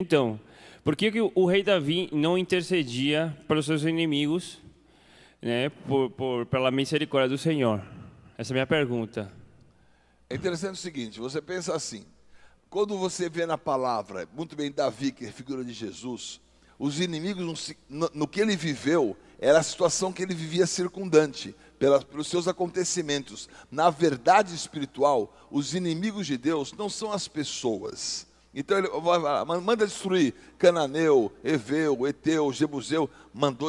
Então, por que o rei Davi não intercedia pelos seus inimigos, né, pela misericórdia do Senhor? Essa é a minha pergunta. É interessante o seguinte, você pensa assim, quando você vê na palavra, muito bem, Davi, que é figura de Jesus, os inimigos, no que ele viveu, era a situação que ele vivia circundante, pelos seus acontecimentos. Na verdade espiritual, os inimigos de Deus não são as pessoas. Então ele manda destruir Cananeu, Eveu, Eteu, Jebuseu.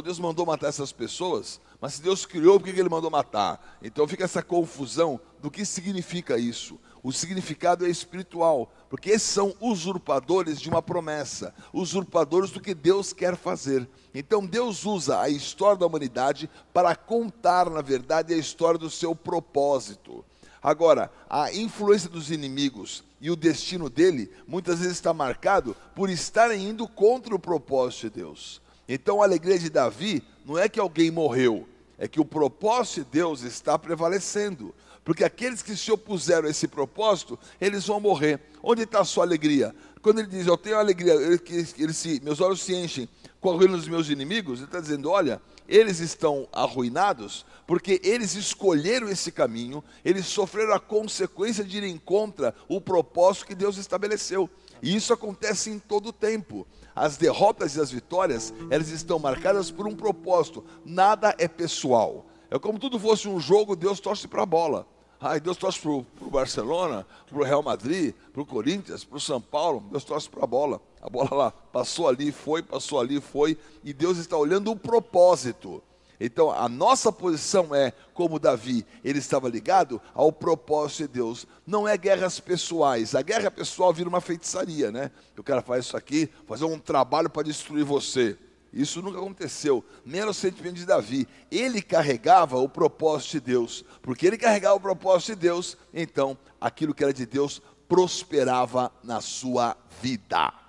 Deus mandou matar essas pessoas, mas se Deus criou, por que ele mandou matar? Então fica essa confusão do que significa isso. O significado é espiritual, porque esses são usurpadores de uma promessa, usurpadores do que Deus quer fazer. Então Deus usa a história da humanidade para contar, na verdade, a história do seu propósito. Agora, a influência dos inimigos e o destino dele, muitas vezes está marcado por estarem indo contra o propósito de Deus. Então a alegria de Davi não é que alguém morreu, é que o propósito de Deus está prevalecendo. Porque aqueles que se opuseram a esse propósito, eles vão morrer. Onde está a sua alegria? Quando ele diz, eu tenho alegria, meus olhos se enchem com a ruína dos meus inimigos, ele está dizendo, olha, eles estão arruinados porque eles escolheram esse caminho, eles sofreram a consequência de irem contra o propósito que Deus estabeleceu. E isso acontece em todo o tempo. As derrotas e as vitórias, elas estão marcadas por um propósito. Nada é pessoal. É como tudo fosse um jogo, Deus torce para a bola. Ai, Deus torce para o Barcelona, para o Real Madrid, para o Corinthians, para o São Paulo. Deus torce para a bola. A bola lá passou ali, foi. E Deus está olhando o propósito. Então, a nossa posição é, como Davi, ele estava ligado ao propósito de Deus. Não é guerras pessoais. A guerra pessoal vira uma feitiçaria, né? O cara faz isso aqui, fazer um trabalho para destruir você. Isso nunca aconteceu, nem era o sentimento de Davi. Ele carregava o propósito de Deus. Porque ele carregava o propósito de Deus, então aquilo que era de Deus prosperava na sua vida.